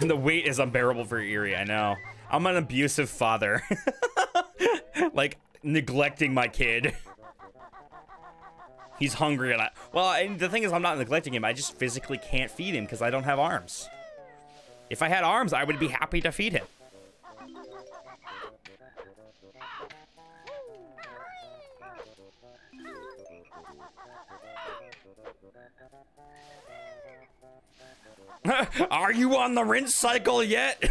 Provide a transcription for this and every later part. And the wait is unbearable for Eerie, I know. I'm an abusive father. Like, neglecting my kid. He's hungry and and the thing is, I'm not neglecting him. I just physically can't feed him because I don't have arms. If I had arms, I would be happy to feed him. Are you on the rinse cycle yet?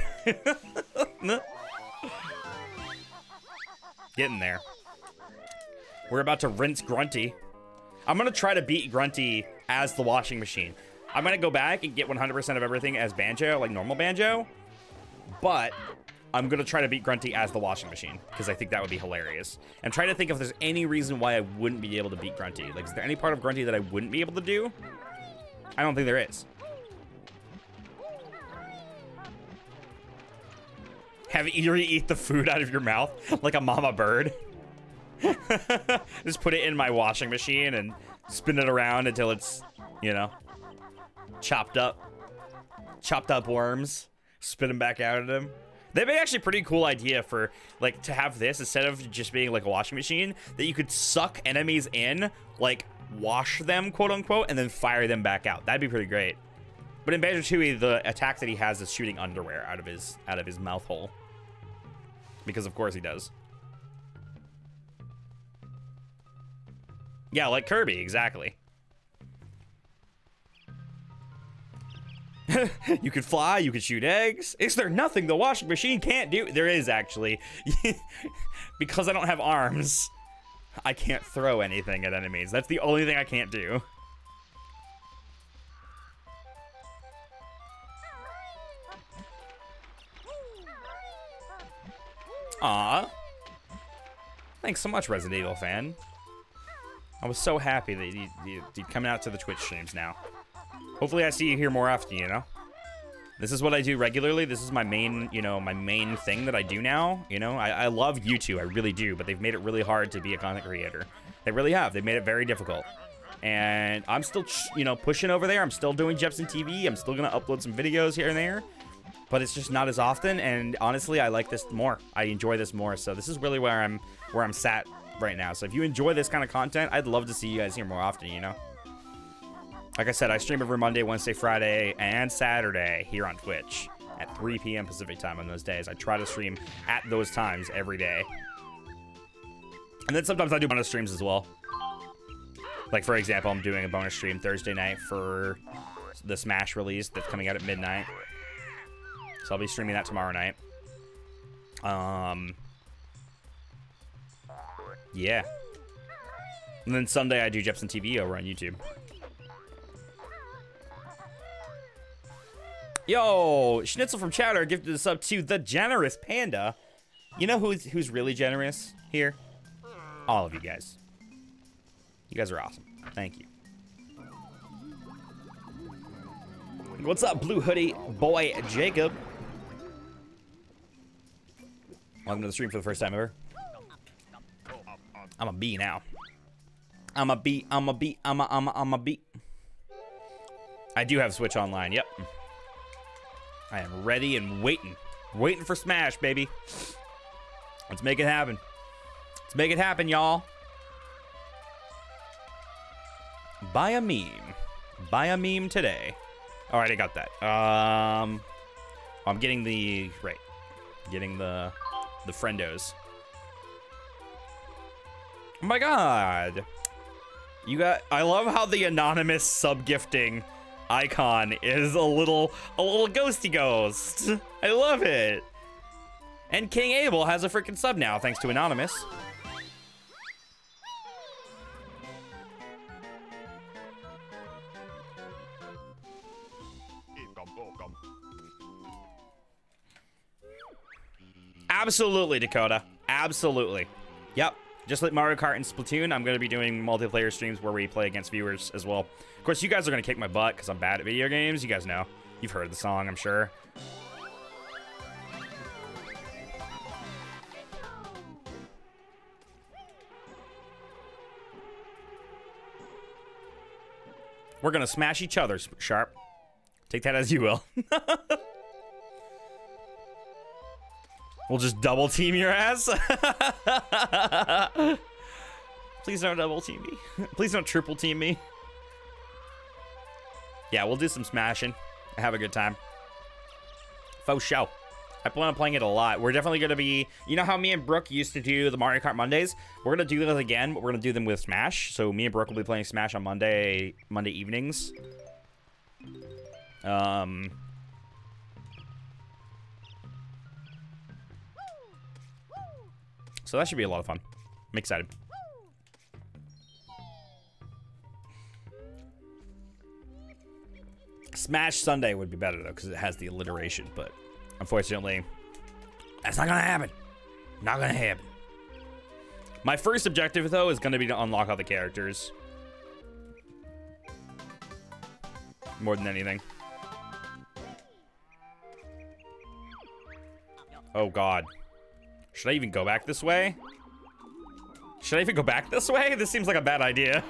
Getting there. We're about to rinse Grunty. I'm gonna try to beat Grunty as the washing machine. I'm gonna go back and get 100% of everything as Banjo, like normal Banjo, but I'm gonna try to beat Grunty as the washing machine because I think that would be hilarious. I'm trying to think if there's any reason why I wouldn't be able to beat Grunty. Like, is there any part of Grunty that I wouldn't be able to do? I don't think there is. Have Eerie eat the food out of your mouth like a mama bird. Just put it in my washing machine and spin it around until it's, you know, chopped up. Chopped up worms. Spit them back out at him. That'd be actually a pretty cool idea for, like, to have this instead of just being like a washing machine, that you could suck enemies in, like, wash them, quote unquote, and then fire them back out. That'd be pretty great. But in Banjo-Tooie, the attack that he has is shooting underwear out of his mouth hole. Because of course he does. Yeah, like Kirby, exactly. You can fly, you can shoot eggs. Is there nothing the washing machine can't do? There is, actually. Because I don't have arms, I can't throw anything at enemies. That's the only thing I can't do. Aw. Thanks so much, Resident Evil fan. I was so happy that you'd come out to the Twitch streams now. Hopefully I see you here more often, you know? This is what I do regularly. This is my main, you know, my main thing that I do now. You know, I love YouTube, I really do, but they've made it really hard to be a content creator. They really have. They've made it very difficult. And I'm still, you know, pushing over there. I'm still doing Jepson TV. I'm still gonna upload some videos here and there. But it's just not as often, and honestly, I like this more. I enjoy this more, so this is really where I'm sat right now. So if you enjoy this kind of content, I'd love to see you guys here more often, you know? Like I said, I stream every Monday, Wednesday, Friday, and Saturday here on Twitch at 3 p.m. Pacific time on those days. I try to stream at those times every day. And then sometimes I do bonus streams as well. Like, for example, I'm doing a bonus stream Thursday night for the Smash release that's coming out at midnight. So I'll be streaming that tomorrow night. Yeah. And then Sunday I do Jepson TV over on YouTube. Yo, Schnitzel from Chowder gifted us up to the generous panda. You know who's really generous here? All of you guys. You guys are awesome. Thank you. What's up, Blue Hoodie Boy Jacob? Welcome to the stream for the first time ever. I'm a bee now. I'm a bee. I do have Switch Online, yep. I am ready and waiting. Waiting for Smash, baby. Let's make it happen. Let's make it happen, y'all. Buy a meme. Buy a meme today. All right, I got that. I'm getting the... Right. Getting the friendos. Oh my god. You got... I love how the anonymous sub-gifting icon is a little ghosty ghost. I love it. And King Abel has a freaking sub now, thanks to Anonymous. Absolutely, Dakota. Absolutely. Yep. Just like Mario Kart and Splatoon, I'm going to be doing multiplayer streams where we play against viewers as well. Of course, you guys are going to kick my butt because I'm bad at video games. You guys know. You've heard the song, I'm sure. We're going to smash each other, Sharp. Take that as you will. We'll just double team your ass. Please don't double team me. Please don't triple team me. Yeah, we'll do some smashing. Have a good time. Faux show. I plan on playing it a lot. We're definitely going to be... You know how me and Brooke used to do the Mario Kart Mondays? We're going to do those again, but we're going to do them with Smash. So me and Brooke will be playing Smash on Monday evenings. So that should be a lot of fun. I'm excited. Smash Sunday would be better, though, because it has the alliteration, but... Unfortunately, that's not gonna happen. Not gonna happen. My first objective, though, is gonna be to unlock all the characters. More than anything. Oh, God. Should I even go back this way? Should I even go back this way? This seems like a bad idea.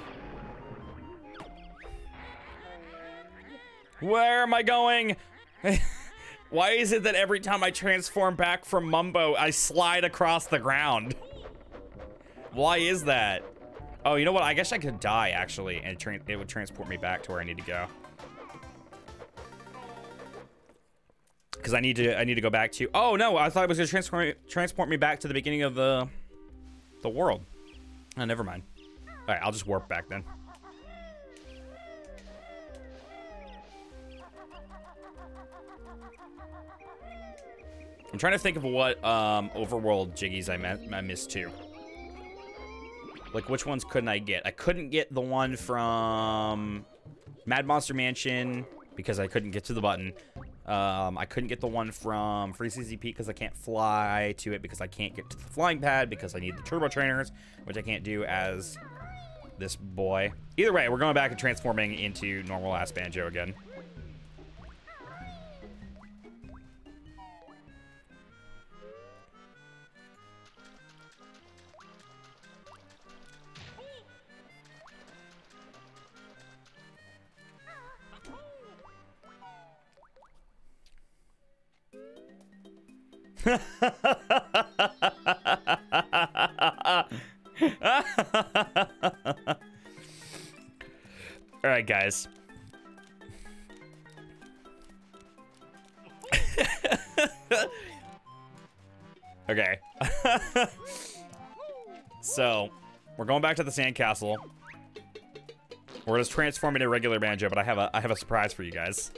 Where am I going? Why is it that every time I transform back from Mumbo, I slide across the ground? Why is that? Oh, you know what? I guess I could die, actually, and it would transport me back to where I need to go. Because I need to go back to... Oh, no, I thought it was going to transport me back to the beginning of the world. Oh, never mind. All right, I'll just warp back then. I'm trying to think of what overworld jiggies I missed too. Like, which ones couldn't I get? I couldn't get the one from Mad Monster Mansion because I couldn't get to the button. I couldn't get the one from Freezeezy Peak because I can't fly to it because I can't get to the flying pad because I need the turbo trainers, which I can't do as this boy. Either way, we're going back and transforming into normal ass Banjo again. Alright, guys. Okay. So, we're going back to the sandcastle. We're just transforming into regular Banjo, but I have a surprise for you guys.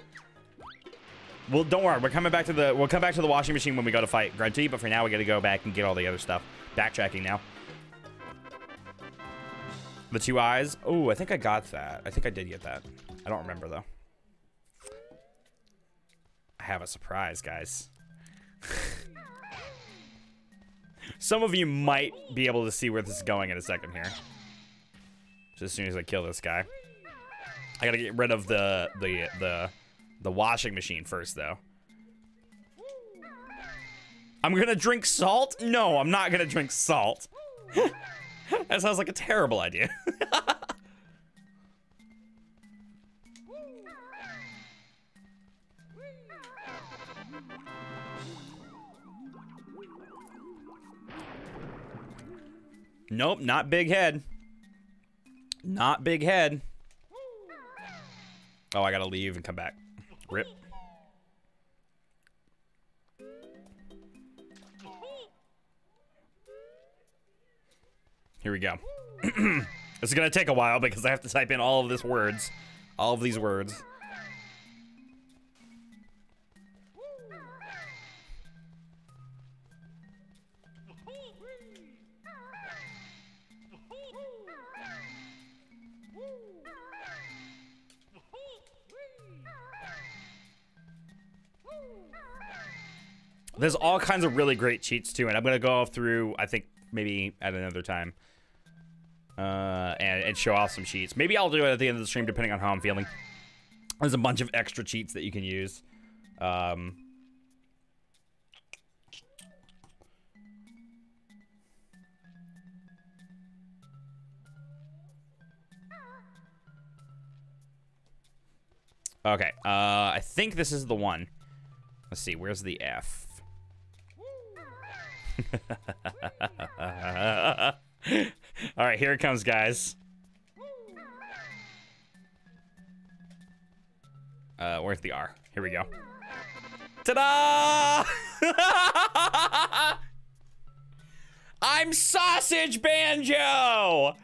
Well, don't worry. We're coming back to the. We'll come back to the washing machine when we go to fight Grunty. But for now, we got to go back and get all the other stuff. Backtracking now. The two eyes. Oh, I think I got that. I think I did get that. I don't remember though. I have a surprise, guys. Some of you might be able to see where this is going in a second here. Just as soon as I kill this guy, I gotta get rid of the washing machine first, though. I'm gonna drink salt? No, I'm not gonna drink salt. That sounds like a terrible idea. Nope, not big head. Not big head. Oh, I gotta leave and come back. Rip. Here we go. This is gonna take a while because I have to type in all of these words. All of these words. There's all kinds of really great cheats, too, and I'm going to go through, I think, maybe at another time, and show off some cheats. Maybe I'll do it at the end of the stream, depending on how I'm feeling. There's a bunch of extra cheats that you can use. Okay, I think this is the one. Let's see, where's the F? All right, here it comes, guys. Where's the R? Here we go. Ta-da! I'm Sausage Banjo!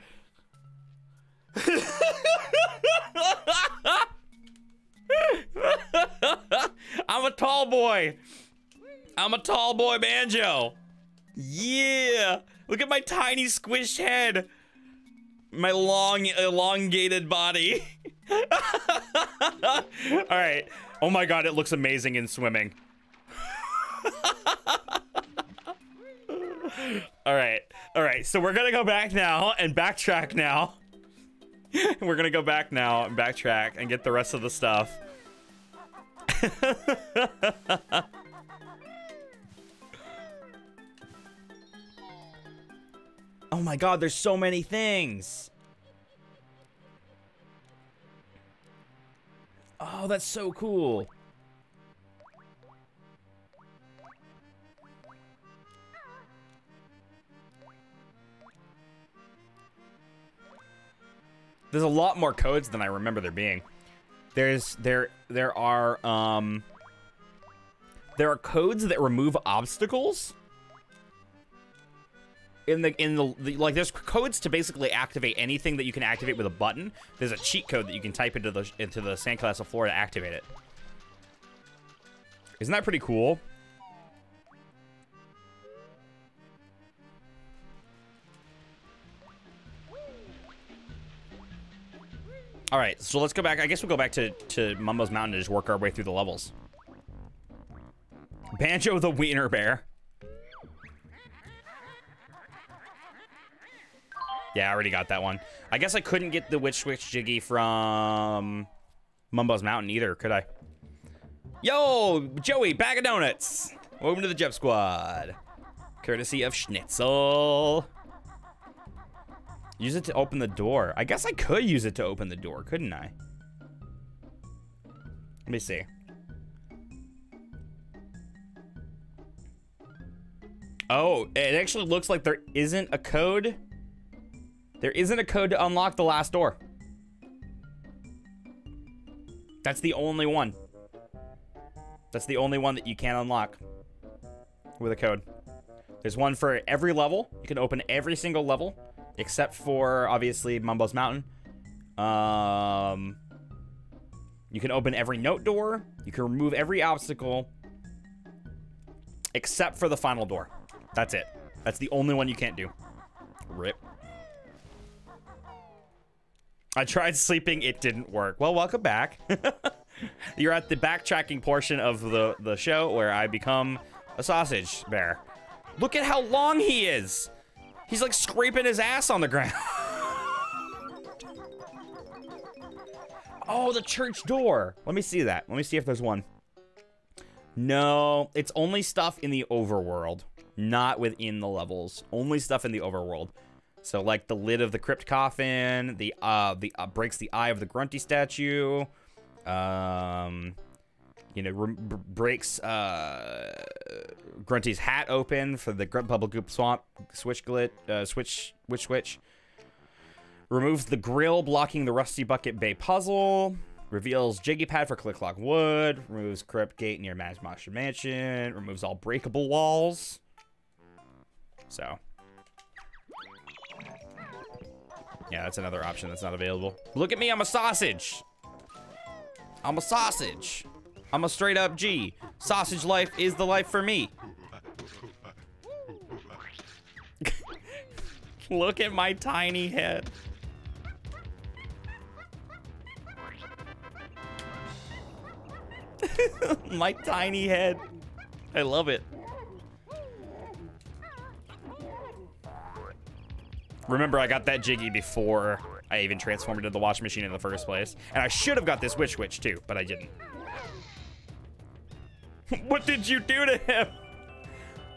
I'm a tall boy. I'm a tall boy banjo. Yeah. Look at my tiny squished head. My long, elongated body. All right. Oh my God, it looks amazing in swimming. All right. All right. So we're going to go back now and backtrack now. We're going to go back now and backtrack and get the rest of the stuff. Oh my God, there's so many things. Oh, that's so cool. There's a lot more codes than I remember there being. There are codes that remove obstacles. Like there's codes to basically activate anything that you can activate with a button. There's a cheat code that you can type into the sandcastle floor to activate it. Isn't that pretty cool? All right, so let's go back. I guess we'll go back to Mumbo's Mountain and just work our way through the levels. Banjo the Wiener Bear. Yeah, I already got that one. I guess I couldn't get the Witch Switch Jiggy from Mumbo's Mountain either, could I? Yo, Joey, bag of donuts. Welcome to the Jep Squad. Courtesy of Schnitzel. Use it to open the door. I guess I could use it to open the door, couldn't I? Let me see. Oh, it actually looks like there isn't a code. There isn't a code to unlock the last door. That's the only one. That's the only one that you can unlock with a code. There's one for every level. You can open every single level. Except for, obviously, Mumbo's Mountain. You can open every note door. You can remove every obstacle. Except for the final door. That's it. That's the only one you can't do. Rip. I tried sleeping. It didn't work. Well, welcome back. You're at the backtracking portion of the show where I become a sausage bear. Look at how long he is. He's like scraping his ass on the ground. Oh, the church door. Let me see that. Let me see if there's one. No, it's only stuff in the overworld, not within the levels. Only stuff in the overworld. So like the lid of the crypt coffin, breaks the eye of the Grunty statue, breaks Grunty's hat open for the Grunt Bubble Goop Swamp Switch. Removes the grill blocking the Rusty Bucket Bay puzzle. Reveals Jiggy Pad for Click Clock Wood. Removes Crypt Gate near Mad Monster Mansion. Removes all breakable walls. So. Yeah, that's another option that's not available. Look at me, I'm a sausage. I'm a sausage. I'm a straight up G. Sausage life is the life for me. Look at my tiny head. My tiny head. I love it. Remember, I got that Jiggy before I even transformed into the washing machine in the first place. And I should have got this Witch Witch too, but I didn't. What did you do to him?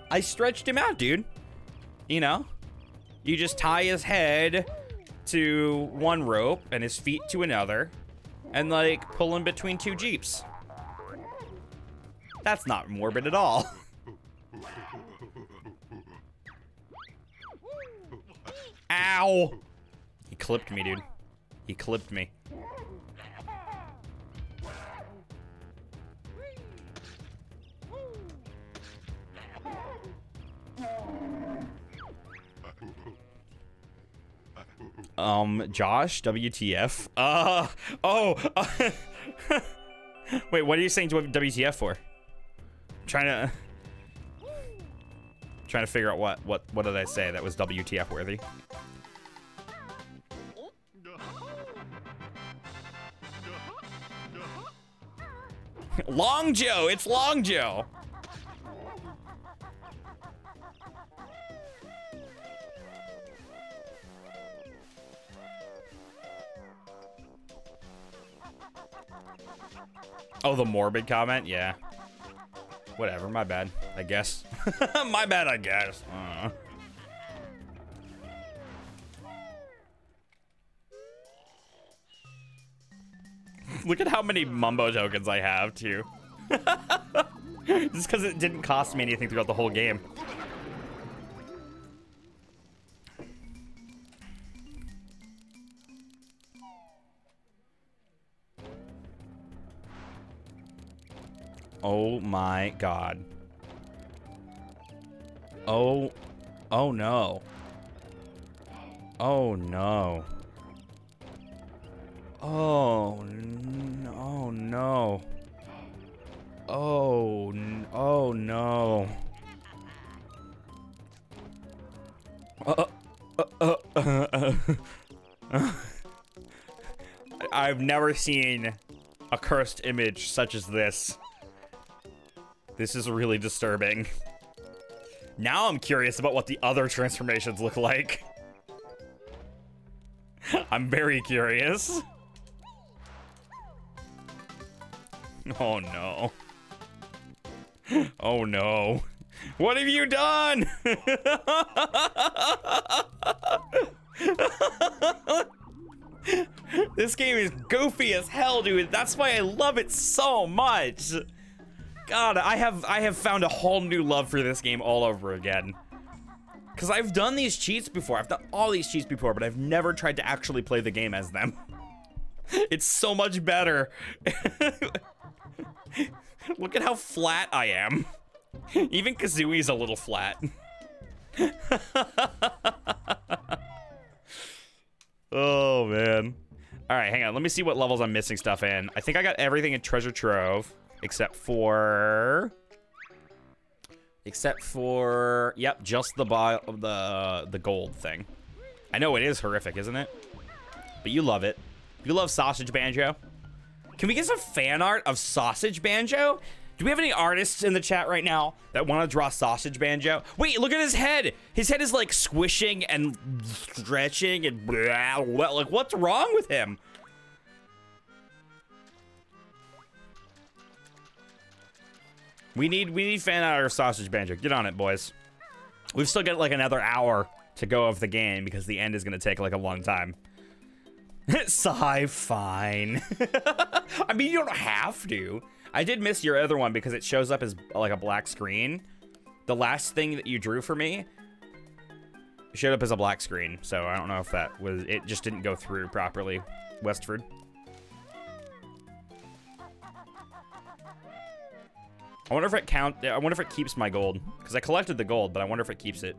I stretched him out, dude. You know? You just tie his head to one rope and his feet to another and, like, pull him between two jeeps. That's not morbid at all. Ow! He clipped me, dude. He clipped me. Josh, WTF? Wait, what are you saying WTF for? I'm trying to figure out what did I say that was WTF worthy. Long Joe, it's Long Joe. Oh, the morbid comment? Yeah. Whatever, my bad, I guess. My bad, I guess. Look at how many Mumbo tokens I have, too. Just because it didn't cost me anything throughout the whole game. Oh my god. Oh. Oh no. Oh no. Oh no. Oh no. Oh no. Oh no. I've never seen a cursed image such as this. This is really disturbing. Now I'm curious about what the other transformations look like. I'm very curious. Oh no. Oh no. What have you done? This game is goofy as hell, dude. That's why I love it so much. God, I have found a whole new love for this game all over again. Because I've done these cheats before. I've done all these cheats before, but I've never tried to actually play the game as them. It's so much better. Look at how flat I am. Even Kazooie's a little flat. Oh, man. All right, hang on. Let me see what levels I'm missing stuff in. I think I got everything in Treasure Trove. Except for, yep, just the gold thing. I know it is horrific, isn't it? But you love it. You love Sausage Banjo. Can we get some fan art of Sausage Banjo? Do we have any artists in the chat right now that want to draw Sausage Banjo? Wait, look at his head. His head is like squishing and stretching and blah, blah. Like, what's wrong with him? We need fan art of Sausage Banjo. Get on it, boys. We've still got like another hour to go of the game because the end is gonna take like a long time. Sigh, fine. I mean, you don't have to. I did miss your other one because it shows up as like a black screen. The last thing that you drew for me showed up as a black screen, so I don't know if that was it. Just didn't go through properly, Westford. I wonder if it keeps my gold. Because I collected the gold, but I wonder if it keeps it.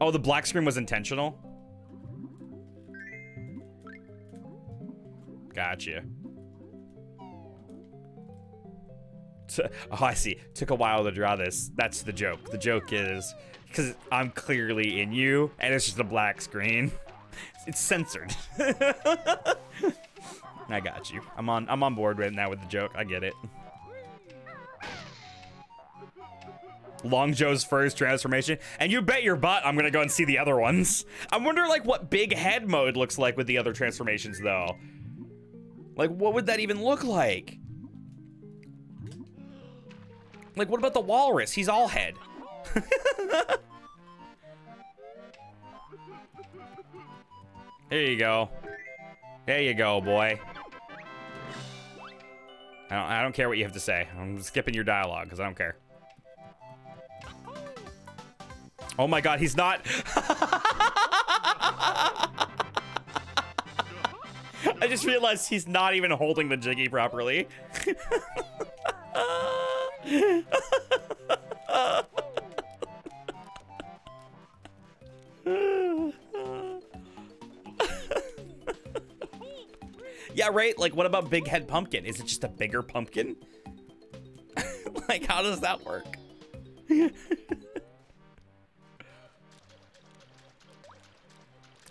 Oh, the black screen was intentional? Gotcha. Oh, I see. Took a while to draw this. That's the joke. The joke is... because I'm clearly in you, and it's just a black screen. It's censored. I got you. I'm on board right now with the joke. I get it. Long Joe's first transformation, and you bet your butt I'm gonna go and see the other ones. I wonder like what big head mode looks like with the other transformations though. Like what would that even look like? Like what about the walrus? He's all head. There you go. There you go, boy. I don't care what you have to say. I'm skipping your dialogue because I don't care. Oh my god, he's not. I just realized he's not even holding the jiggy properly. Yeah, right? Like, what about Big Head Pumpkin? Is it just a bigger pumpkin? Like, how does that work?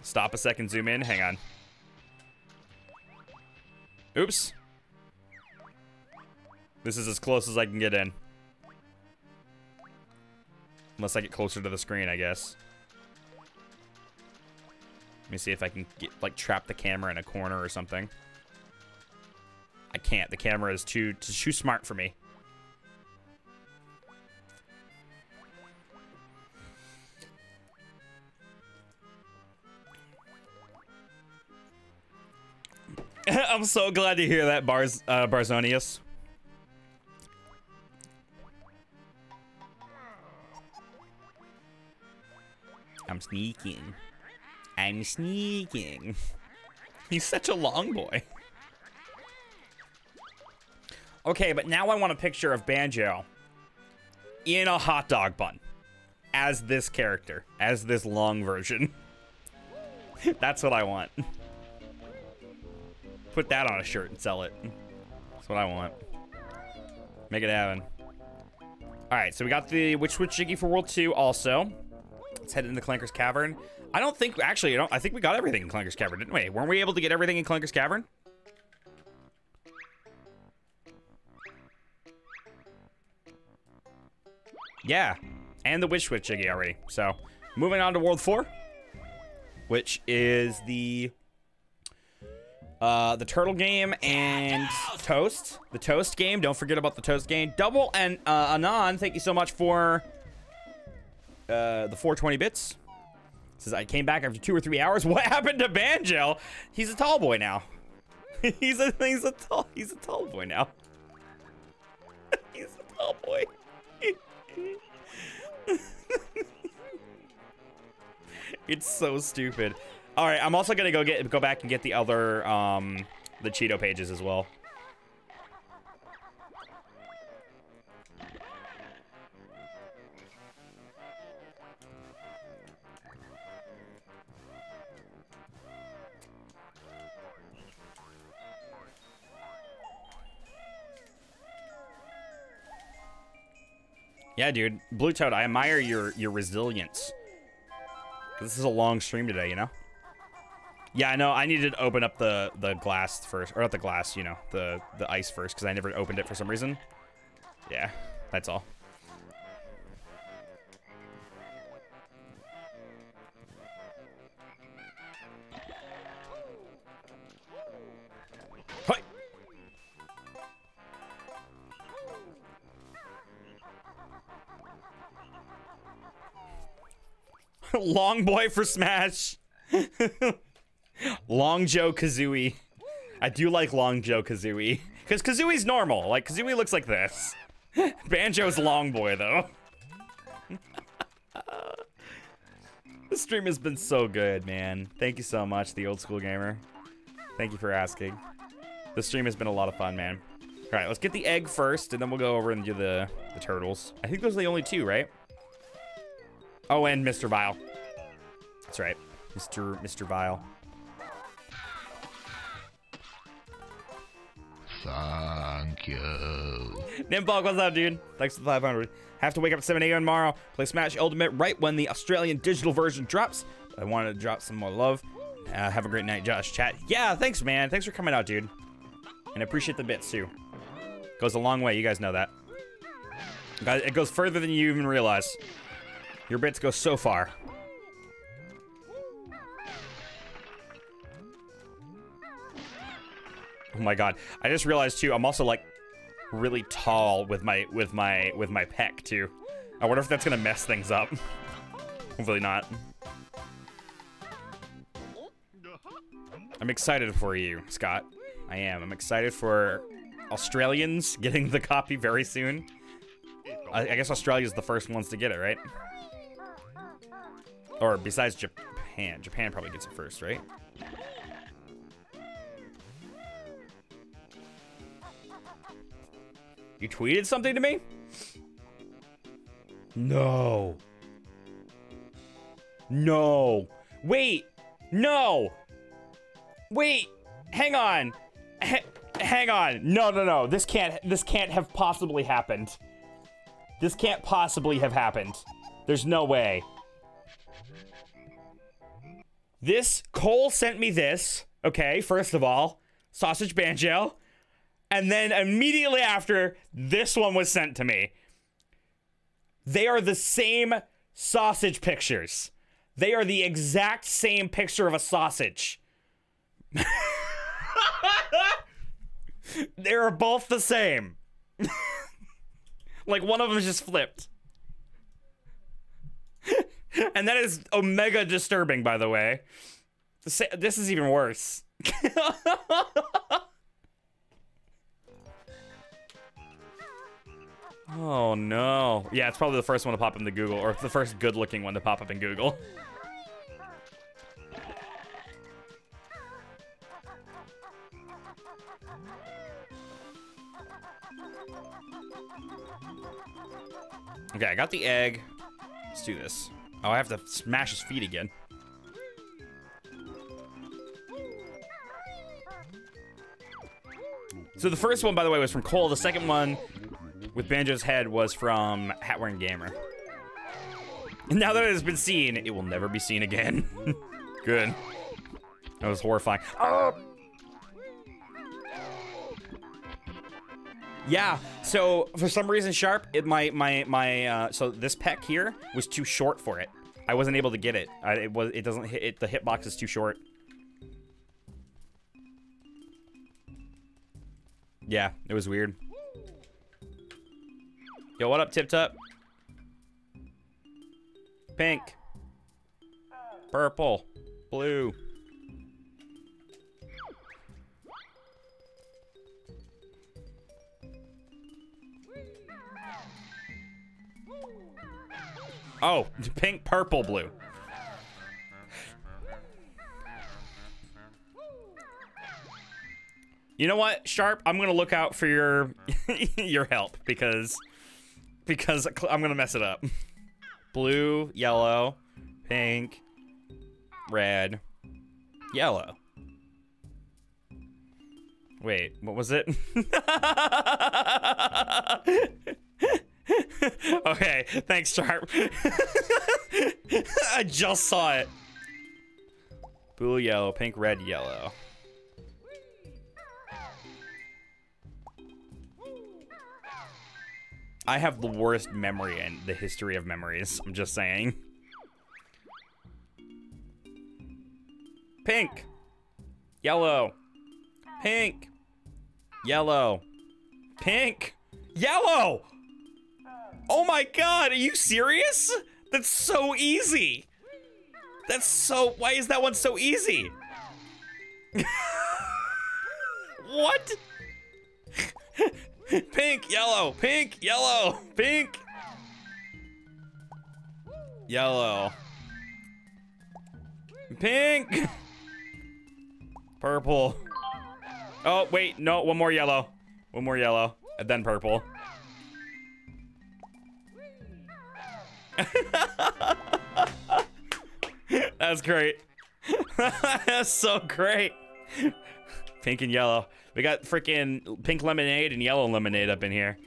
Stop a second, zoom in. Hang on. Oops. This is as close as I can get in. Unless I get closer to the screen, I guess. Let me see if I can get, like, trap the camera in a corner or something. I can't. The camera is too smart for me. I'm so glad to hear that, Barzonius. I'm sneaking. I'm sneaking. He's such a long boy. Okay, but now I want a picture of Banjo in a hot dog bun as this character, as this long version. That's what I want. Put that on a shirt and sell it. That's what I want. Make it happen. All right, so we got the Witch Witch Jiggy for World 2 also. Let's head into Clanker's Cavern. I don't think, actually, you know, I think we got everything in Clanker's Cavern, didn't we? Weren't we able to get everything in Clanker's Cavern? Yeah, and the Witch Witch Jiggy already. So, moving on to World 4, which is the turtle game and Toast. The Toast game. Don't forget about the Toast game. Double and Anon, thank you so much for the 420 bits. Says, I came back after 2 or 3 hours. What happened to Banjo? He's a tall boy now. he's a tall boy now. He's a tall boy. It's so stupid. All right, I'm also gonna go back and get the other the Cheeto pages as well. Yeah, dude, Blue Toad, I admire your resilience. This is a long stream today, you know. Yeah, I know. I needed to open up the glass first, or not the glass, you know, the ice first, because I never opened it for some reason. Yeah, that's all. Hi. Long boy for Smash. Banjo-Kazooie. I do like Banjo-Kazooie because Kazooie's normal. Like, Kazooie looks like this. Banjo's long boy though. This stream has been so good, man. Thank you so much, the old school gamer. Thank you for asking. The stream has been a lot of fun, man. All right, let's get the egg first, and then we'll go over and do the turtles. I think those are the only two, right? Oh, and Mr. Vile. That's right, Mr. Vile. Thank you. Nimbog, what's up, dude? Thanks for the 500. Have to wake up at 7 a.m. tomorrow. Play Smash Ultimate right when the Australian digital version drops. I wanted to drop some more love. Have a great night, Josh. Chat. Yeah, thanks, man. Thanks for coming out, dude. And appreciate the bits, too. Goes a long way. You guys know that. It goes further than you even realize. Your bits go so far. Oh my god. I just realized too, I'm also like really tall with my pec too. I wonder if that's gonna mess things up. Hopefully not. I'm excited for you, Scott. I am. I'm excited for Australians getting the copy very soon. I guess Australia's the first ones to get it, right? Or besides Japan. Japan probably gets it first, right? You tweeted something to me? No. No. Wait. No. Wait. Hang on. Hang on. No, no, no. This can't have possibly happened. This can't possibly have happened. There's no way. This, Cole sent me this. Okay, first of all, Sausage Banjo. And then immediately after, this one was sent to me. They are the same sausage pictures. They are the exact same picture of a sausage. They are both the same. Like one of them is just flipped. And that is omega disturbing, by the way. This is even worse. Oh no. Yeah, it's probably the first one to pop into Google, or the first good looking one to pop up in Google. Okay, I got the egg. Let's do this. Oh, I have to smash his feet again. So the first one, by the way, was from Cole. The second one with Banjo's head was from Hatwearing Gamer. And now that it has been seen, it will never be seen again. Good. That was horrifying. Oh! Yeah, so for some reason, Sharp, so this peck here was too short for it. I wasn't able to get it. It doesn't hit it. The hitbox is too short. Yeah, it was weird. Yo, what up, Tip Top? Pink. Purple. Blue. Oh, pink, purple, blue. You know what, Sharp? I'm gonna look out for your your help because I'm gonna mess it up. Blue, yellow, pink, red, yellow. Wait, what was it? Okay, thanks, Sharp. I just saw it. Blue, yellow, pink, red, yellow. I have the worst memory in the history of memories. I'm just saying. Pink. Yellow. Pink. Yellow. Pink. Yellow! Oh my god, are you serious? That's so easy. That's so... Why is that one so easy? What? Pink, yellow, pink, yellow, pink. Yellow. Pink. Purple. Oh, wait, no, one more yellow. One more yellow, and then purple. That's great. That's so great. Pink and yellow. We got freaking pink lemonade and yellow lemonade up in here.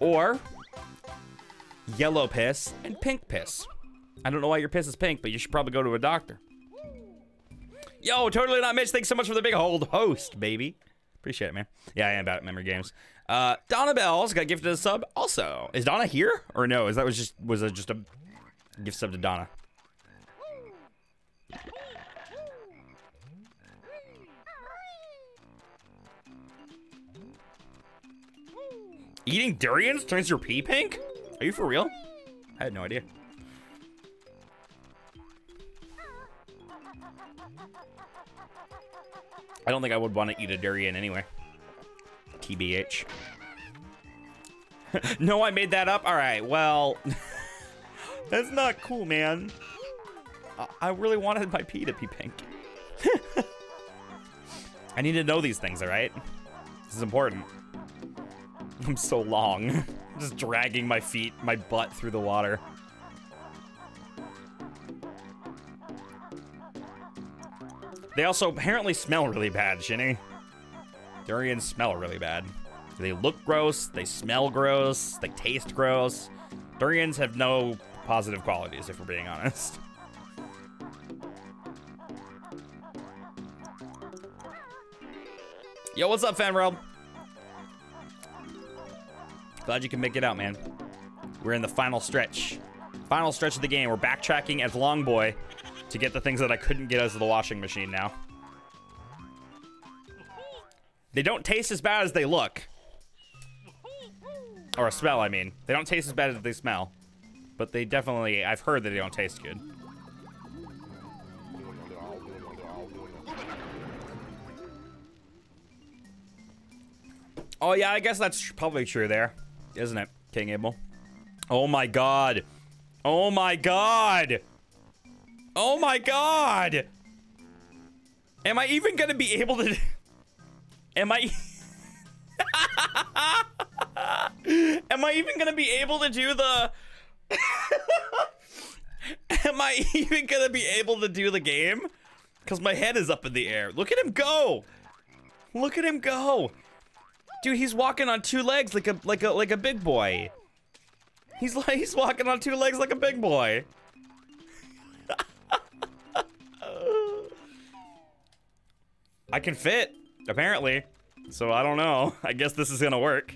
Or yellow piss and pink piss. I don't know why your piss is pink, but you should probably go to a doctor. Yo, totally not Mitch. Thanks so much for the big old host, baby. Appreciate it, man. Yeah, I am about memory games. Donna Bell's got gifted a sub also. Is Donna here? Or no, is that was just a gift sub to Donna? Eating durians turns your pee pink? Are you for real? I had no idea. I don't think I would want to eat a durian anyway. TBH. No, I made that up? All right, well, that's not cool, man. I really wanted my pea to be pink. I need to know these things, all right? This is important. I'm so long. I'm just dragging my feet, my butt through the water. They also apparently smell really bad, Shinny. Durians smell really bad. They look gross, they smell gross, they taste gross. Durians have no positive qualities, if we're being honest. Yo, what's up, FanRel? Glad you can make it out, man. We're in the final stretch. Final stretch of the game. We're backtracking as Long Boy to get the things that I couldn't get out of the washing machine now. They don't taste as bad as they look. Or smell, I mean. They don't taste as bad as they smell. But they definitely, I've heard that they don't taste good. Oh yeah, I guess that's probably true there. Isn't it, King Abel? Oh my god. Oh my god. Oh my god. Am I even gonna be able to... Am I... Am I even gonna be able to do the... Am I even gonna be able to do the game? Because my head is up in the air. Look at him go. Look at him go. Dude, he's walking on two legs like a big boy. He's walking on two legs like a big boy. I can fit, apparently. So I don't know. I guess this is gonna work.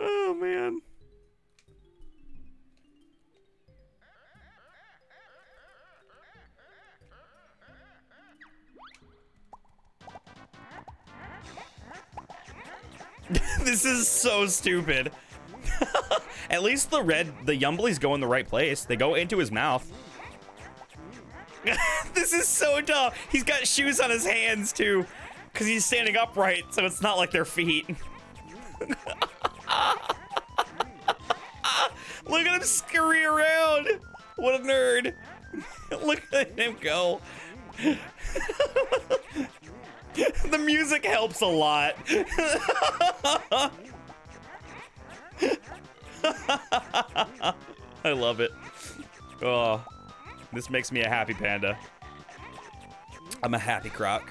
Oh man. This is so stupid. At least the Yumblies go in the right place. They go into his mouth. This is so dumb. He's got shoes on his hands too, because he's standing upright, so it's not like their feet. Look at him scurry around. What a nerd. Look at him go. The music helps a lot. I love it. Oh, this makes me a happy panda. I'm a happy croc.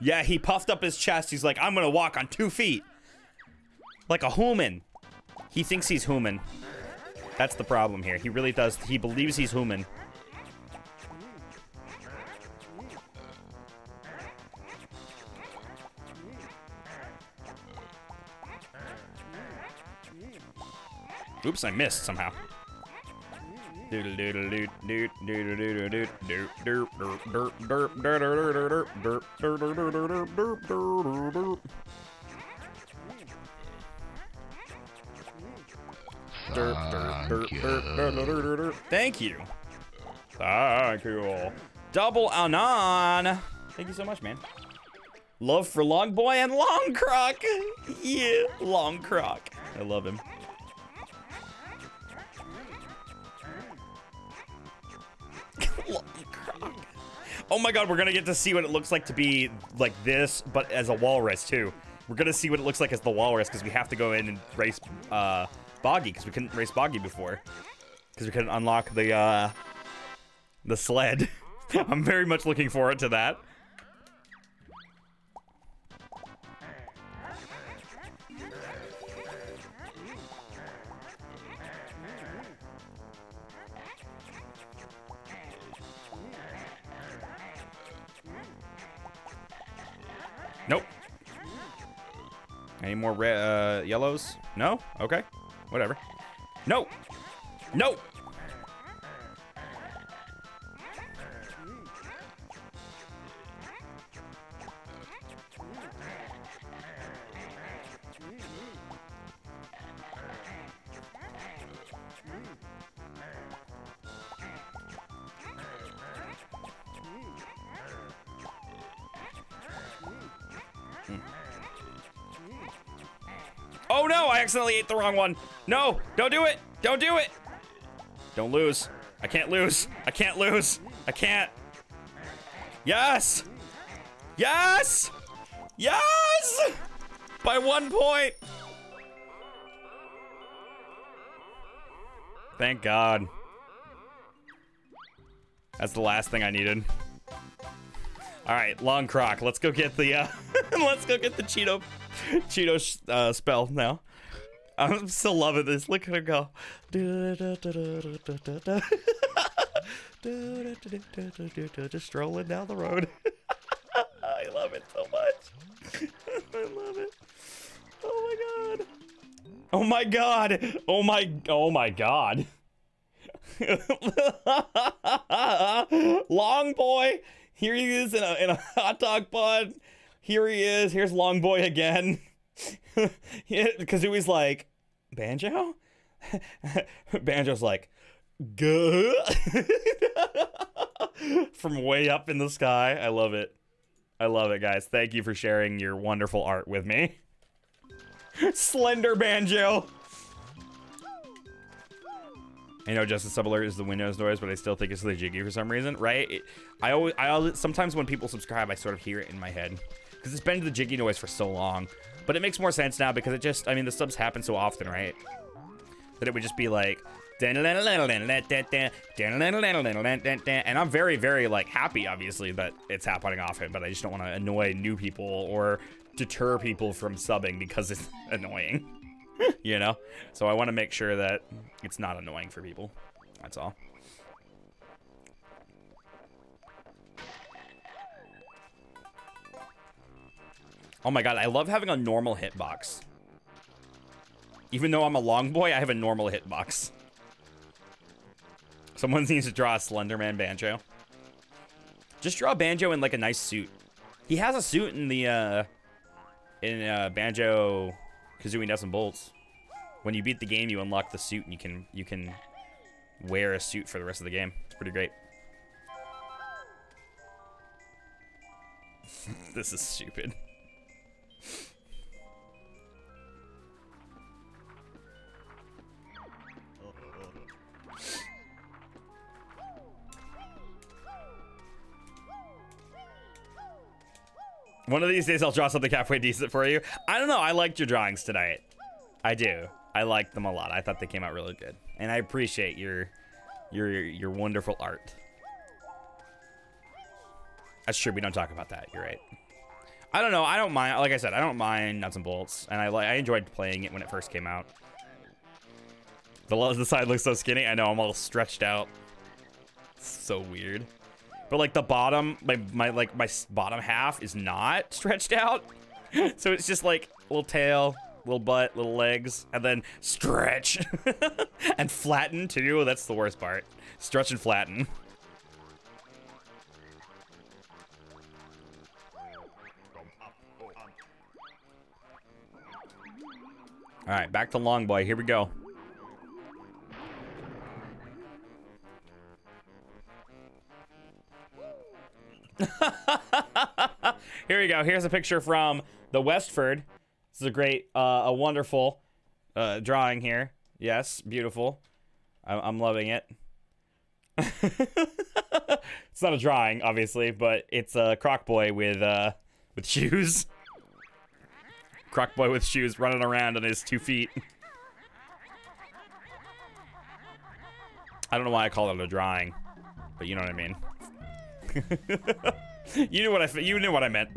Yeah, he puffed up his chest. He's like, I'm gonna walk on 2 feet. Like a human. He thinks he's human. That's the problem here. He really does. He believes he's human. Oops, I missed somehow. Thank you. Thank you. Double Anon. Thank you so much, man. Love for Long Boy and Long Croc. Yeah, Long Croc. I love him. Oh my god, we're gonna get to see what it looks like to be like this, but as a walrus too. We're gonna see what it looks like as the walrus, because we have to go in and race Boggy, because we couldn't race Boggy before, because we couldn't unlock the sled. I'm very much looking forward to that. Nope. Any more red, yellows? No? Okay. Whatever. No. No! Oh no, I accidentally ate the wrong one. No, don't do it. Don't do it. Don't lose. I can't lose. I can't lose. I can't. Yes. Yes. Yes. By 1 point. Thank God. That's the last thing I needed. All right, Long Croc. Let's go get the let's go get the Cheeto spell now. I'm still loving this. Look at her go. Just strolling down the road. I love it so much. I love it. Oh my God. Oh my God. Oh my God. Long boy. Here he is in a hot dog bun. Here he is. Here's Long Boy again. Kazooie's like, Banjo? Banjo's like, Guh. From way up in the sky. I love it. I love it, guys. Thank you for sharing your wonderful art with me. Slender Banjo. I know Justice Sub-Alert is the Windows noise, but I still think it's the jiggy for some reason, right? I always sometimes when people subscribe, I sort of hear it in my head. Because it's been the jiggy noise for so long. But it makes more sense now because it just, I mean, the subs happen so often, right? That it would just be like, and I'm very, very, like, happy, obviously, that it's happening often, but I just don't want to annoy new people or deter people from subbing because it's annoying. You know? So I want to make sure that it's not annoying for people. That's all. Oh my God, I love having a normal hitbox. Even though I'm a long boy, I have a normal hitbox. Someone needs to draw a Slenderman Banjo. Just draw Banjo in like a nice suit. He has a suit in the Banjo-Kazooie Nuts and Bolts. When you beat the game, you unlock the suit and you can wear a suit for the rest of the game. It's pretty great. This is stupid. One of these days I'll draw something halfway decent for you. I don't know, I liked your drawings tonight. I do. I liked them a lot. I thought they came out really good. And I appreciate your wonderful art. That's true, we don't talk about that, you're right. I don't know, I don't mind, like I said, I don't mind Nuts and Bolts. And I enjoyed playing it when it first came out. The side looks so skinny, I know, I'm all stretched out. It's so weird. But like the bottom, my bottom half is not stretched out. So it's just like little tail, little butt, little legs, and then stretch. And flatten too, that's the worst part. Stretch and flatten. All right, back to Long Boy, here we go. Here we go. Here's a picture from the Westford. This is a great, a wonderful drawing here. Yes, beautiful. I'm loving it. It's not a drawing, obviously, but it's a croc boy with shoes. Croc boy with shoes running around on his 2 feet. I don't know why I call it a drawing, but you know what I mean. You knew what I meant.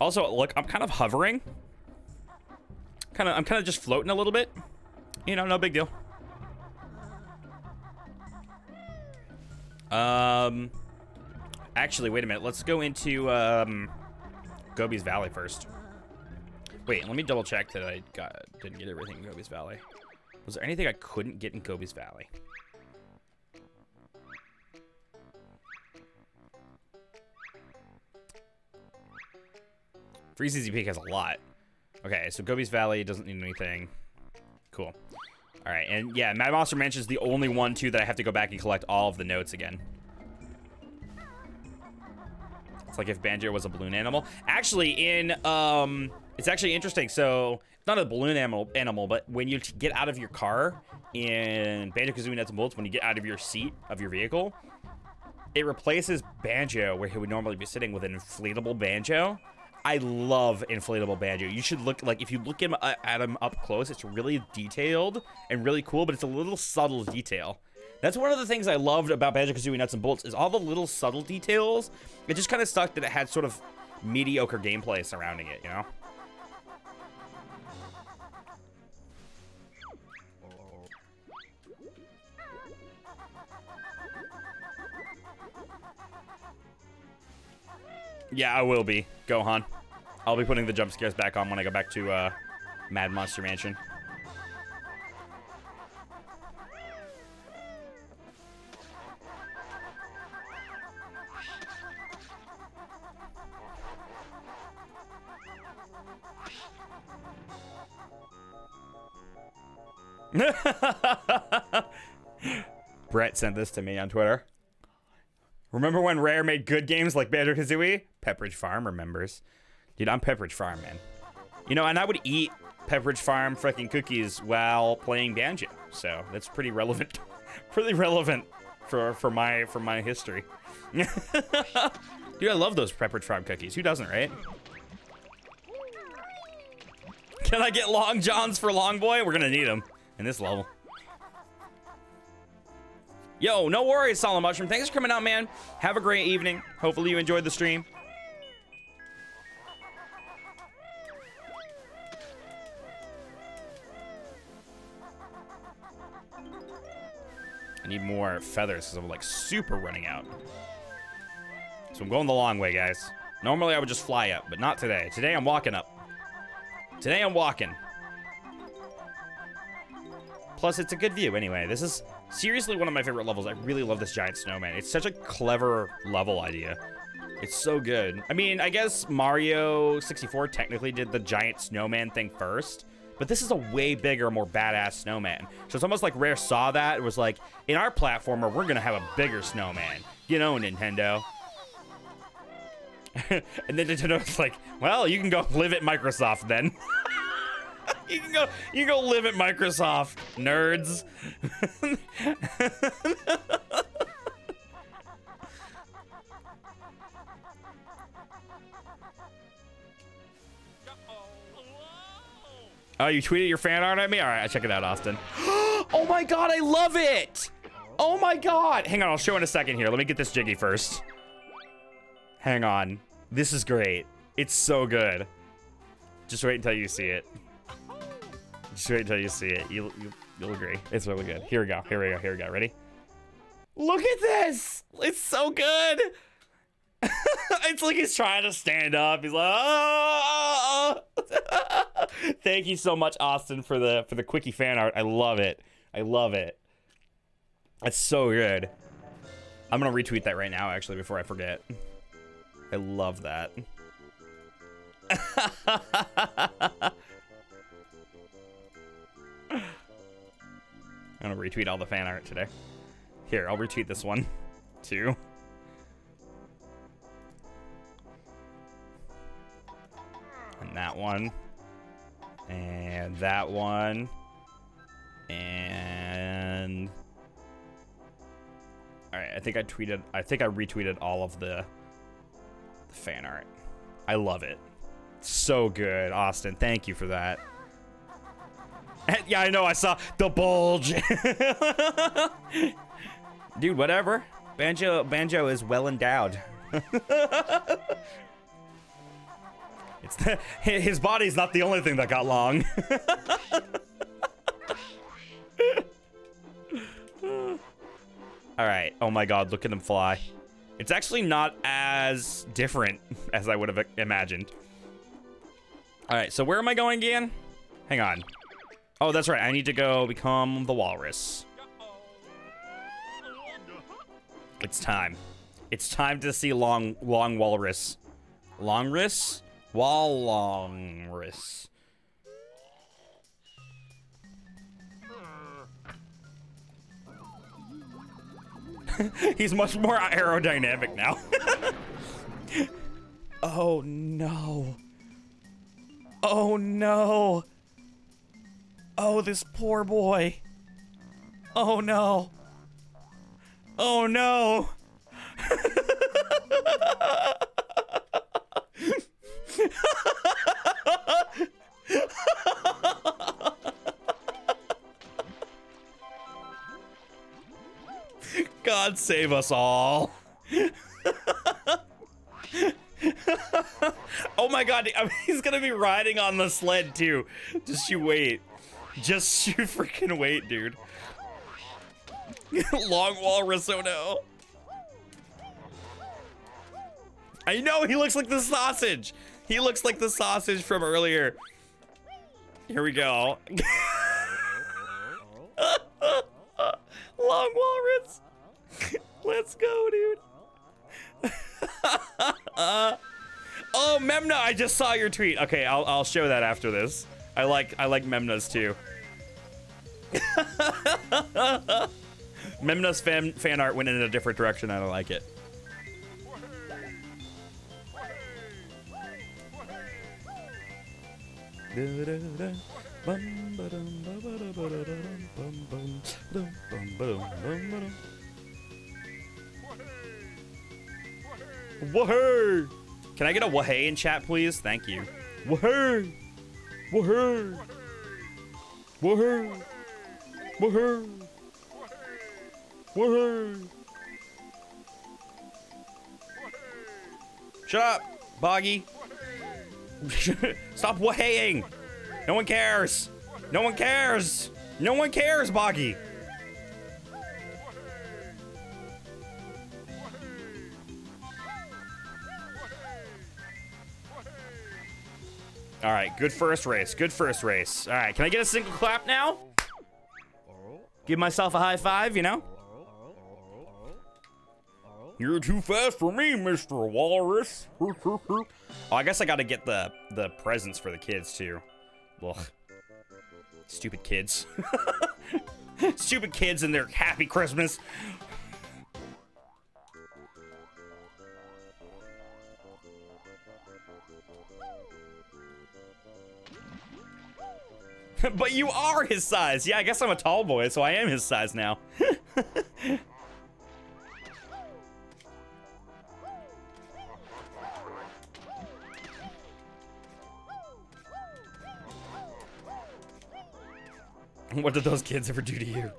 Also, look, I'm kind of hovering. I'm kind of just floating a little bit. You know, no big deal. Actually, wait a minute. Let's go into Gobi's Valley first. Wait, let me double check that I didn't get everything in Gobi's Valley. Was there anything I couldn't get in Gobi's Valley? Freezeezy Peak has a lot. Okay, so Gobi's Valley doesn't need anything. Cool. All right, and yeah, Mad Monster Mansion is the only one, too, that I have to go back and collect all of the notes again. It's like if Banjo was a balloon animal. Actually, in, it's actually interesting. So, it's not a balloon animal, but when you get out of your car in Banjo-Kazooie Nuts and Bolts, when you get out of your seat of your vehicle, it replaces Banjo, where he would normally be sitting, with an inflatable Banjo. I love inflatable Banjo. You should look, like, if you look at him up close, it's really detailed and really cool, but it's a little subtle detail. That's one of the things I loved about Banjo-Kazooie Nuts and Bolts, is all the little subtle details. It just kind of sucked that it had sort of mediocre gameplay surrounding it, you know? Yeah, I will be, Gohan. I'll be putting the jump scares back on when I go back to Mad Monster Mansion. Brett sent this to me on Twitter. Remember when Rare made good games like Banjo-Kazooie? Pepperidge Farm remembers. Dude, I'm Pepperidge Farm, man. You know, and I would eat Pepperidge Farm freaking cookies while playing Banjo. So that's pretty relevant. Pretty relevant for my history. Dude, I love those Pepperidge Farm cookies. Who doesn't, right? Can I get Long Johns for Long Boy? We're gonna need them in this level. Yo, no worries, Solid Mushroom. Thanks for coming out, man. Have a great evening. Hopefully you enjoyed the stream. I need more feathers because I'm, like, super running out. So I'm going the long way, guys. Normally I would just fly up, but not today. Today I'm walking up. Today I'm walking. Plus, it's a good view anyway. This is... seriously, one of my favorite levels. I really love this giant snowman. It's such a clever level idea. It's so good. I mean, I guess Mario 64 technically did the giant snowman thing first, but this is a way bigger, more badass snowman. So it's almost like Rare saw that. It was like, in our platformer, we're going to have a bigger snowman. You know, Nintendo. And then Nintendo's like, well, you can go live at Microsoft then. You can go live at Microsoft, nerds. Oh, you tweeted your fan art at me? All right, check it out, Austin. Oh my God, I love it. Oh my God. Hang on, I'll show in a second here. Let me get this jiggy first. Hang on. This is great. It's so good. Just wait until you see it. Just wait until you see it. You'll agree. It's really good. Here we go. Here we go. Here we go. Ready? Look at this. It's so good. It's like he's trying to stand up. He's like, oh. Thank you so much, Austin, for the quickie fan art. I love it. I love it. That's so good. I'm gonna retweet that right now, actually, before I forget. I love that. I'm gonna retweet all the fan art today. Here, I'll retweet this one, too. And that one. And that one. And... alright, I think I retweeted all of the fan art. I love it. So good, Austin. Thank you for that. Yeah, I know, I saw the bulge. Dude, whatever. Banjo is well endowed. It's the, his body's not the only thing that got long. All right. Oh my God, look at them fly. It's actually not as different as I would have imagined. All right, so where am I going again? Hang on. Oh, that's right. I need to go become the walrus. It's time. It's time to see long walrus. Longris? Wallongris. He's much more aerodynamic now. Oh no. Oh no. Oh, this poor boy. Oh no. Oh no. God save us all. Oh my God, I mean, he's gonna be riding on the sled too. Just you wait. Just you freaking wait, dude. Long walrus, oh no. I know, he looks like the sausage. He looks like the sausage from earlier. Here we go. Long walrus. Let's go, dude. Oh, Memna, I just saw your tweet. Okay, I'll show that after this. I like Memna's too. Memna's fan art went in a different direction. I don't like it. Wahey! Can I get a wahey in chat, please? Thank you. Wahey! Wahey! Wahey! Wahey! Wahey! Shut up, Boggy! Stop waheying! No one cares! No one cares! No one cares, Boggy! All right, good first race, good first race. All right, can I get a single clap now? Give myself a high five, you know? You're too fast for me, Mr. Walrus. Oh, I guess I gotta get the presents for the kids too. Ugh. Stupid kids. Stupid kids and their happy Christmas. But you are his size. Yeah, I guess I'm a tall boy, so I am his size now. What did those kids ever do to you?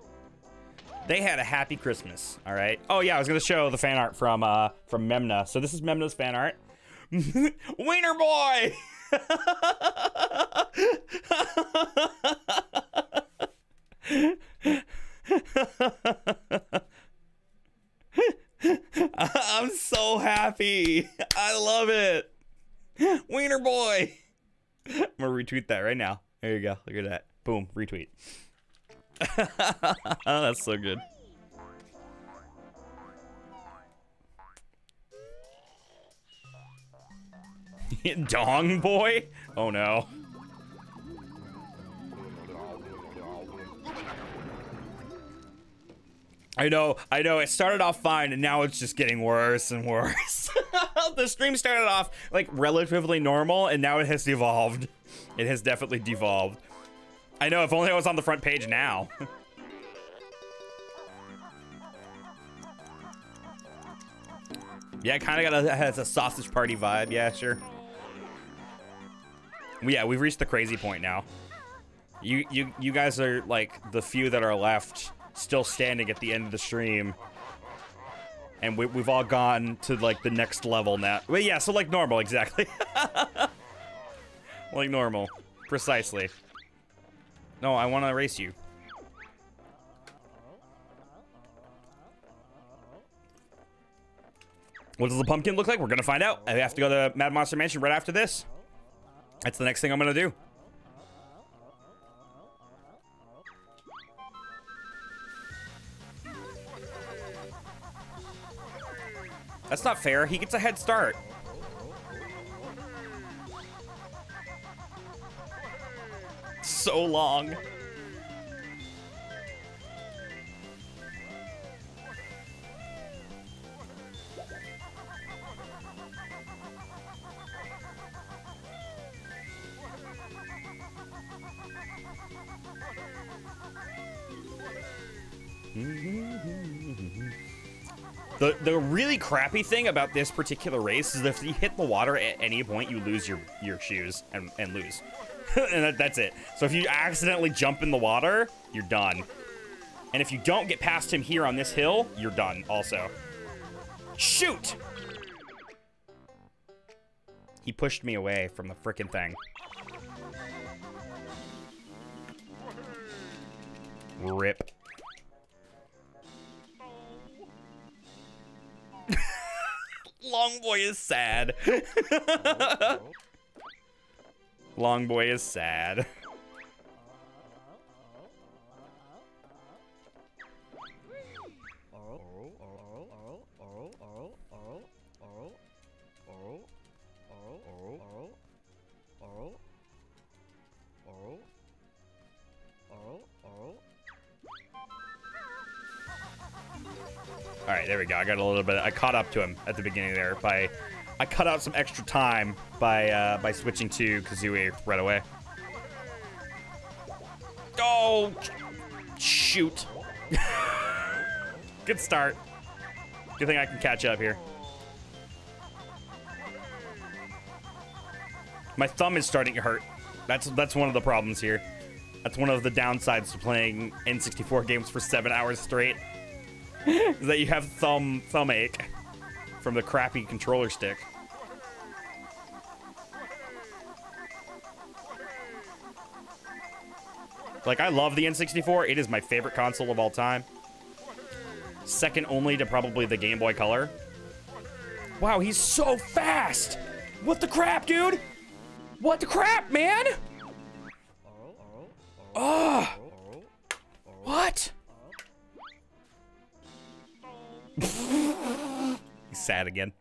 They had a happy Christmas, all right? Oh yeah, I was gonna show the fan art from Memna. So this is Memna's fan art. Wiener boy! I'm so happy. I love it. Wiener boy. I'm gonna retweet that right now. There you go. Look at that. Boom. Retweet. Oh, that's so good. Dong boy? Oh no. I know, it started off fine and now it's just getting worse and worse. The stream started off like relatively normal and now it has devolved. It has definitely devolved. I know, if only I was on the front page now. Yeah, kinda got has a sausage party vibe, yeah, sure. Yeah, we've reached the crazy point now. You guys are like the few that are left still standing at the end of the stream. And we've all gone to like the next level now. But yeah, so like normal, exactly. Like normal, precisely. No, I want to race you. What does the pumpkin look like? We're gonna find out. I have to go to Mad Monster Mansion right after this. That's the next thing I'm gonna do. That's not fair. He gets a head start. So long. The really crappy thing about this particular race is that if you hit the water at any point, you lose your shoes and lose. And that's it. So if you accidentally jump in the water, you're done. And if you don't get past him here on this hill, you're done also. Shoot! He pushed me away from the frickin' thing. Rip. Long boy is sad. Long boy is sad. All right, there we go. I got a little bit. I caught up to him at the beginning there. I cut out some extra time by switching to Kazooie right away. Oh, shoot. Good start. Good thing I can catch up here. My thumb is starting to hurt. That's one of the problems here. That's one of the downsides to playing N64 games for 7 hours straight. Is that you have thumb ache from the crappy controller stick. Like, I love the N64. It is my favorite console of all time. Second only to probably the Game Boy Color. Wow, he's so fast! What the crap, dude? What the crap, man? Oh! What? He's sad again.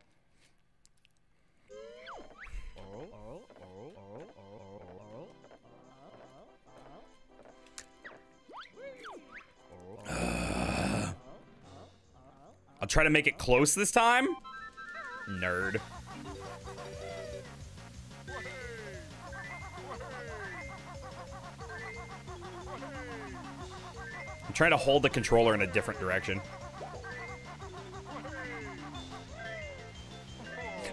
I'll try to make it close this time. Nerd. I'm trying to hold the controller in a different direction.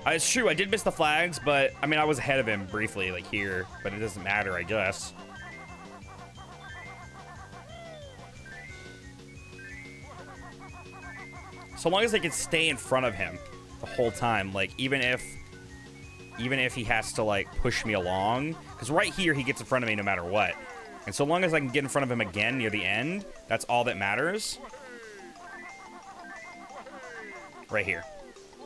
It's true, I did miss the flags, but I mean, I was ahead of him briefly, like here, but it doesn't matter, I guess. So long as I can stay in front of him the whole time, like even if he has to like push me along, because right here he gets in front of me no matter what. And so long as I can get in front of him again near the end, that's all that matters. Right here.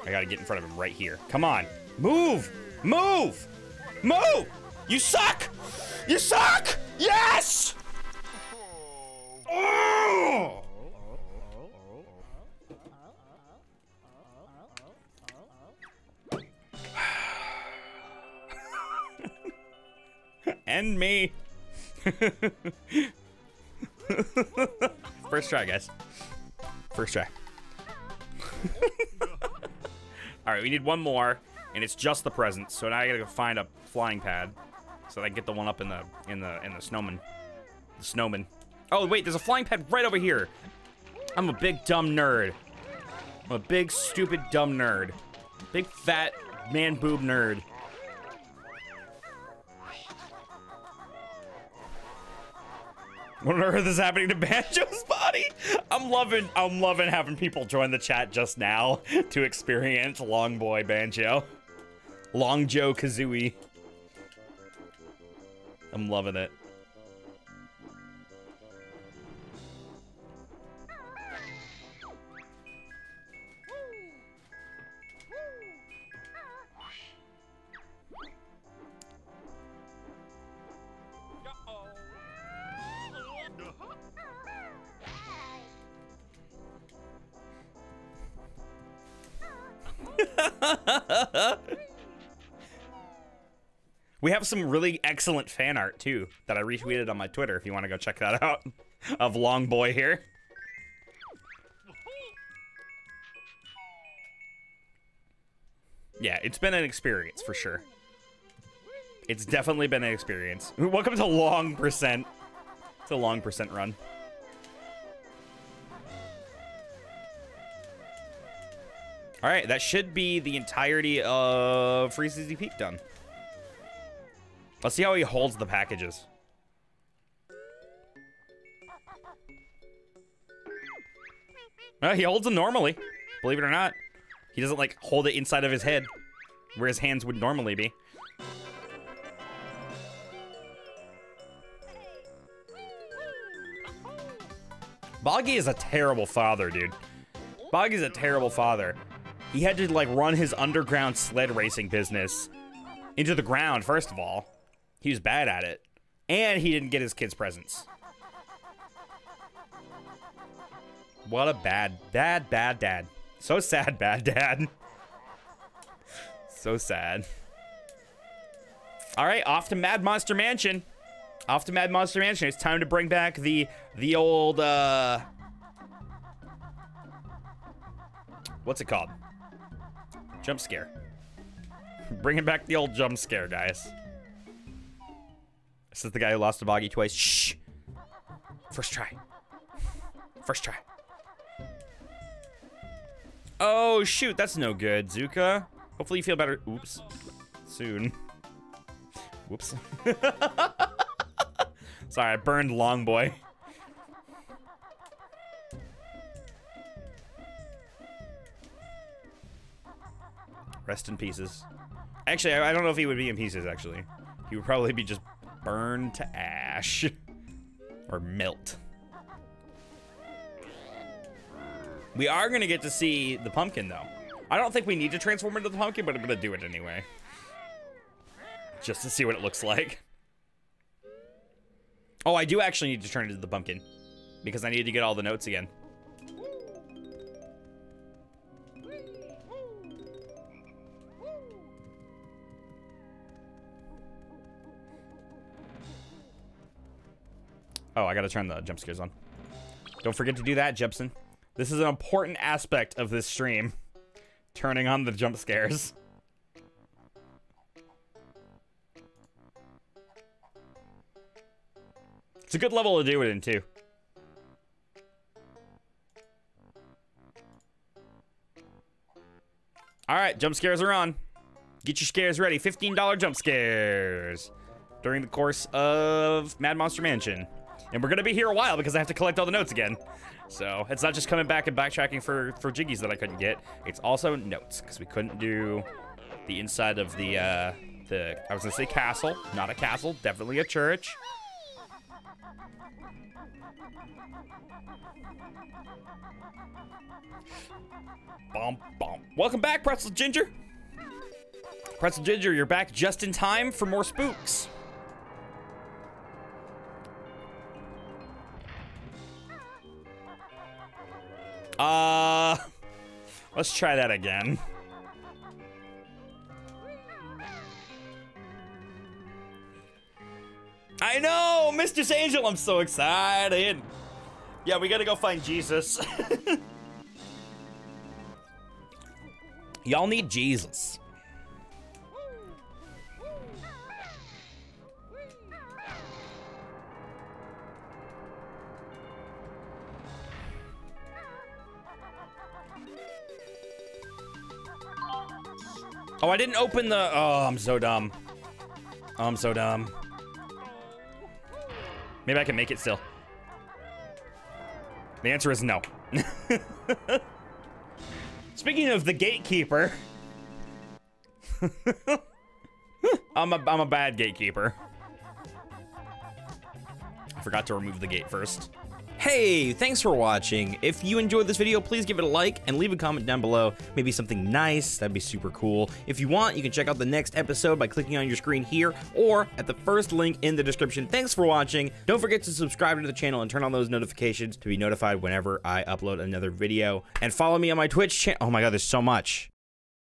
I gotta get in front of him right here. Come on. Move! Move! Move! You suck! You suck! Yes! Oh! End me. First try, guys. First try. All right, we need one more, and it's just the presents. So now I gotta go find a flying pad, so that I can get the one up in the snowman. The snowman. Oh wait, there's a flying pad right over here. I'm a big dumb nerd. I'm a big stupid dumb nerd. Big fat man boob nerd. What on earth is happening to Banjo's body? I'm loving having people join the chat just now to experience Long Boy Banjo. Long Joe Kazooie. I'm loving it. We have some really excellent fan art, too, that I retweeted on my Twitter, if you want to go check that out, of Long Boy here. Yeah, it's been an experience, for sure. It's definitely been an experience. Welcome to Long Percent. It's a Long Percent run. All right, that should be the entirety of Freezeezy Peak done. Let's see how he holds the packages. He holds them normally, believe it or not. He doesn't, like, hold it inside of his head, where his hands would normally be. Boggy is a terrible father, dude. Boggy's a terrible father. He had to, like, run his underground sled racing business into the ground, first of all. He was bad at it. And he didn't get his kids' presents. What a bad, bad, bad dad. So sad, bad dad. So sad. All right, off to Mad Monster Mansion. Off to Mad Monster Mansion. It's time to bring back the old, what's it called? Jump scare. Bringing back the old jump scare, guys. This is the guy who lost to Boggy twice. Shh. First try. First try. Oh, shoot. That's no good, Zuka. Hopefully you feel better. Oops. Soon. Whoops. Sorry, I burned Long Boy. Rest in pieces. Actually, I don't know if he would be in pieces, actually. He would probably be just burned to ash. Or melt. We are going to get to see the pumpkin, though. I don't think we need to transform into the pumpkin, but I'm going to do it anyway. Just to see what it looks like. Oh, I do actually need to turn into the pumpkin. Because I need to get all the notes again. Oh, I got to turn the jump scares on. Don't forget to do that, Jepson. This is an important aspect of this stream. Turning on the jump scares. It's a good level to do it in, too. Alright, jump scares are on. Get your scares ready. $15 jump scares. During the course of Mad Monster Mansion. And we're going to be here a while because I have to collect all the notes again. So it's not just coming back and backtracking for jiggies that I couldn't get. It's also notes because we couldn't do the inside of the I was going to say castle. Not a castle. Definitely a church. Bom, bom. Welcome back, Pretzel Ginger. Pretzel Ginger, you're back just in time for more spooks. Let's try that again. I know, Mistress Angel, I'm so excited. Yeah, we gotta go find Jesus. Y'all need Jesus. Oh, I didn't open the... Oh, I'm so dumb. Oh, I'm so dumb. Maybe I can make it still. The answer is no. Speaking of the gatekeeper... I'm a bad gatekeeper. I forgot to remove the gate first. Hey, thanks for watching. If you enjoyed this video, please give it a like and leave a comment down below. Maybe something nice, that'd be super cool. If you want, you can check out the next episode by clicking on your screen here or at the first link in the description. Thanks for watching. Don't forget to subscribe to the channel and turn on those notifications to be notified whenever I upload another video. And follow me on my Twitch channel. Oh my God, there's so much.